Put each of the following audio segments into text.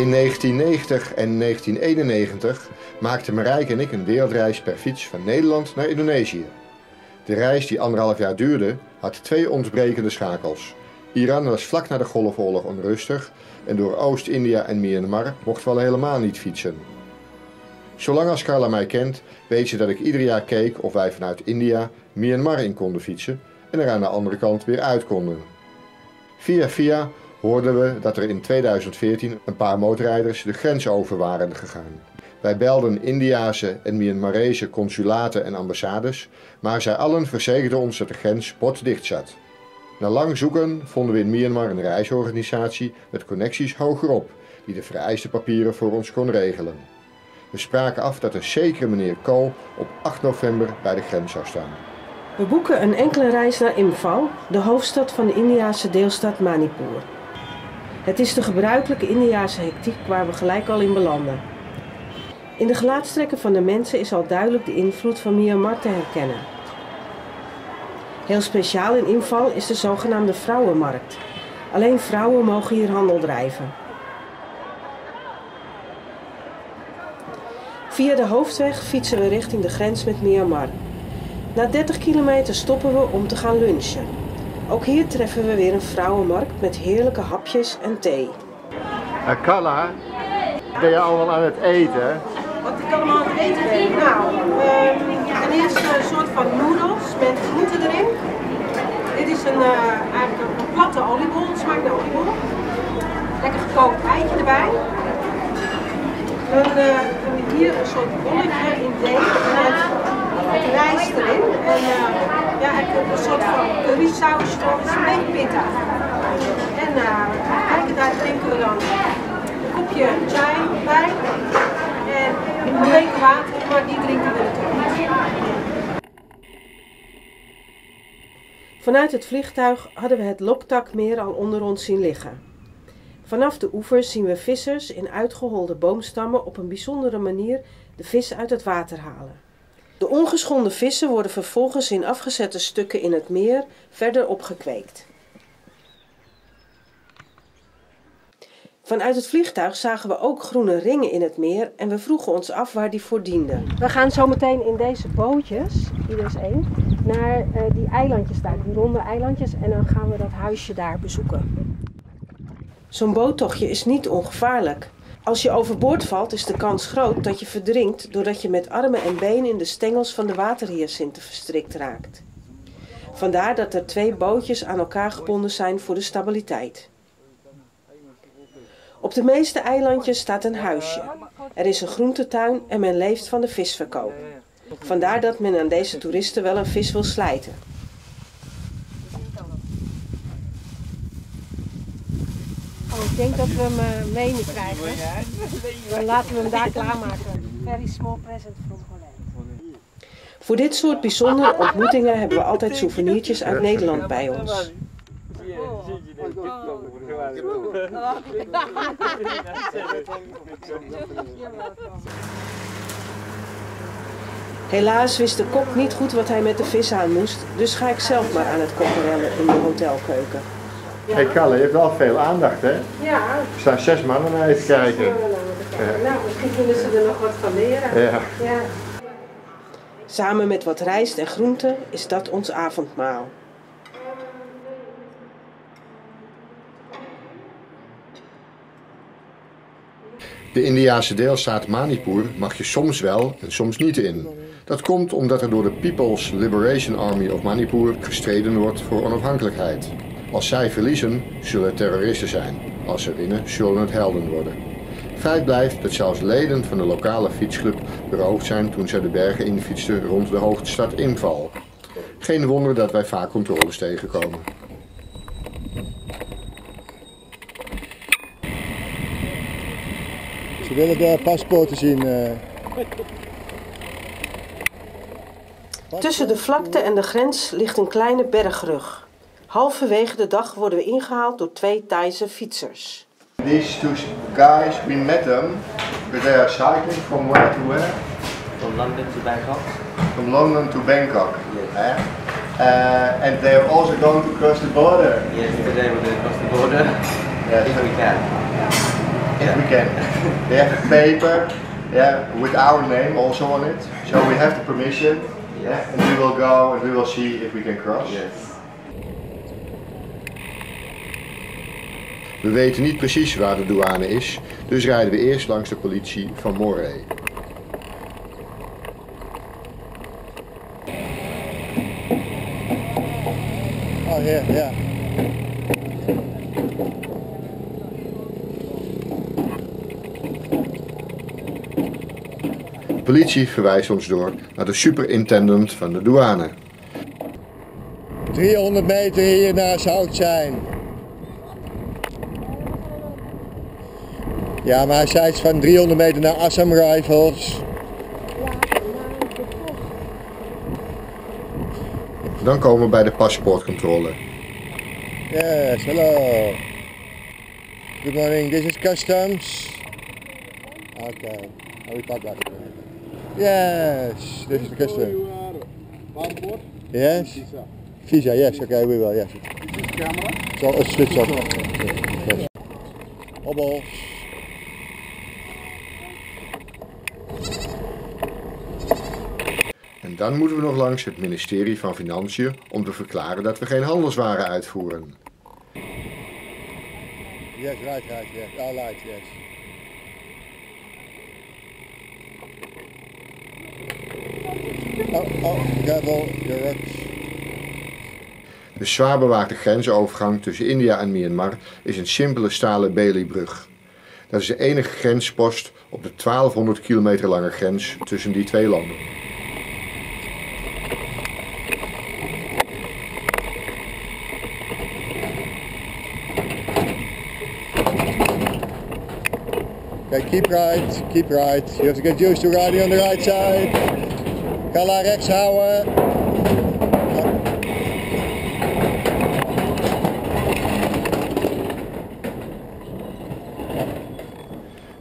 In 1990 en 1991 maakten Marieke en ik een wereldreis per fiets van Nederland naar Indonesië. De reis, die 1,5 jaar duurde, had 2 ontbrekende schakels. Iran was vlak na de Golfoorlog onrustig en door Oost-India en Myanmar mochten we al helemaal niet fietsen. Zolang als Carla mij kent, weet ze dat ik ieder jaar keek of wij vanuit India Myanmar in konden fietsen en er aan de andere kant weer uit konden. Via via hoorden we dat er in 2014 een paar motorrijders de grens over waren gegaan. Wij belden Indiase en Myanmarese consulaten en ambassades, maar zij allen verzekerden ons dat de grens potdicht zat. Na lang zoeken vonden we in Myanmar een reisorganisatie met connecties hogerop, die de vereiste papieren voor ons kon regelen. We spraken af dat een zekere meneer Kool op 8 november bij de grens zou staan. We boeken een enkele reis naar Imphal, de hoofdstad van de Indiase deelstaat Manipur. Het is de gebruikelijke Indiase hectiek waar we gelijk al in belanden. In de gelaatstrekken van de mensen is al duidelijk de invloed van Myanmar te herkennen. Heel speciaal in Imphal is de zogenaamde vrouwenmarkt. Alleen vrouwen mogen hier handel drijven. Via de hoofdweg fietsen we richting de grens met Myanmar. Na 30 kilometer stoppen we om te gaan lunchen. Ook hier treffen we weer een vrouwenmarkt met heerlijke hapjes en thee. Carla, ben je allemaal aan het eten? Wat ik allemaal aan het eten ben? Nou, er is een soort van noedels met groenten erin. Dit is eigenlijk een platte oliebol, het smaakt naar oliebol. Lekker gekookt eitje erbij. Dan hebben we hier een soort bolletje in deeg. Rijst erin en ja, een soort van currysaus voor een beetje pittig. En daar drinken we dan een kopje chai bij en een beetje water, maar die drinken we natuurlijk niet. Vanuit het vliegtuig hadden we het Loktakmeer al onder ons zien liggen. Vanaf de oevers zien we vissers in uitgeholde boomstammen op een bijzondere manier de vis uit het water halen. De ongeschonden vissen worden vervolgens in afgezette stukken in het meer verder opgekweekt. Vanuit het vliegtuig zagen we ook groene ringen in het meer en we vroegen ons af waar die voor dienden. We gaan zo meteen in deze bootjes, ieders één, naar die eilandjes daar, die ronde eilandjes. En dan gaan we dat huisje daar bezoeken. Zo'n boottochtje is niet ongevaarlijk. Als je overboord valt is de kans groot dat je verdrinkt doordat je met armen en benen in de stengels van de waterhyacinten verstrikt raakt. Vandaar dat er 2 bootjes aan elkaar gebonden zijn voor de stabiliteit. Op de meeste eilandjes staat een huisje. Er is een groentetuin en men leeft van de visverkoop. Vandaar dat men aan deze toeristen wel een vis wil slijten. Ik denk dat we hem mee moeten krijgen. Dan laten we hem daar klaarmaken. Very small present from Holland. Voor dit soort bijzondere ontmoetingen hebben we altijd souvenirtjes uit Nederland bij ons. Helaas wist de kok niet goed wat hij met de vis aan moest, dus ga ik zelf maar aan het kokerellen in de hotelkeuken. Ja. Hey Carla, je hebt wel veel aandacht, hè? Ja. Er staan 6 mannen naar je te kijken. Ja. Nou, misschien kunnen ze er nog wat van leren. Ja. Ja. Samen met wat rijst en groenten is dat ons avondmaal. De Indiase deelstaat Manipur mag je soms wel en soms niet in. Dat komt omdat er door de People's Liberation Army of Manipur gestreden wordt voor onafhankelijkheid. Als zij verliezen, zullen het terroristen zijn. Als ze winnen, zullen het helden worden. Feit blijft dat zelfs leden van de lokale fietsclub beroofd zijn toen zij de bergen infietsten rond de hoofdstad Imphal. Geen wonder dat wij vaak controles tegenkomen. Ze willen de paspoorten zien. Tussen de vlakte en de grens ligt een kleine bergrug. Halverwege de dag worden we ingehaald door 2 Thaise fietsers. These two guys, we met them, but they are cycling from where to where? From London to Bangkok. From London to Bangkok. Yes. And they are also going to cross the border. Yes, today we're going to cross the border. Yes. If we can. if we can. They have a paper, with our name also on it. So we have the permission, and we will go and we will see if we can cross. Yes. We weten niet precies waar de douane is, dus rijden we eerst langs de politie van Moreh. Oh ja, ja. De politie verwijst ons door naar de superintendent van de douane. 300 meter hierna zou het zijn. Ja, maar hij zei iets van 300 meter naar Assam rifles. Dan komen we bij de paspoortcontrole. Yes, hello. Good morning, this is customs. Okay, I'll be back. Yes, this is the customs. Passport? Yes. Visa. Visa, yes, okay, we will, yes. This is camera? So, it's switch off. Yes. Hobbels. Dan moeten we nog langs het ministerie van Financiën om te verklaren dat we geen handelswaren uitvoeren. Yes, right, right, yes. All right, yes. Oh, oh, devil, you're right. De zwaar bewaakte grensovergang tussen India en Myanmar is een simpele stalen Baileybrug. Dat is de enige grenspost op de 1200 kilometer lange grens tussen die twee landen. Okay, keep right, you have to get used to riding on the right side. Carla, rechts houden.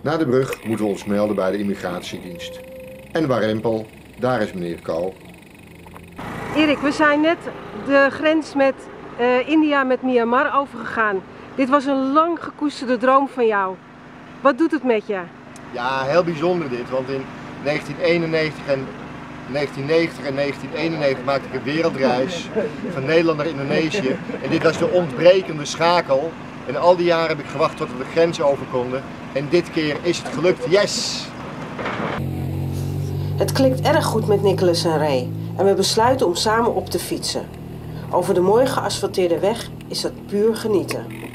Na de brug moeten we ons melden bij de immigratiedienst. En warempel, daar is meneer Kool. Erik, we zijn net de grens met India, met Myanmar overgegaan. Dit was een lang gekoesterde droom van jou. Wat doet het met je? Ja, heel bijzonder dit, want in 1991 en 1990 en 1991 maakte ik een wereldreis van Nederland naar Indonesië. En dit was de ontbrekende schakel. En al die jaren heb ik gewacht tot we de grens over konden. En dit keer is het gelukt. Yes! Het klikt erg goed met Nicholas en Ray. En we besluiten om samen op te fietsen. Over de mooi geasfalteerde weg is dat puur genieten.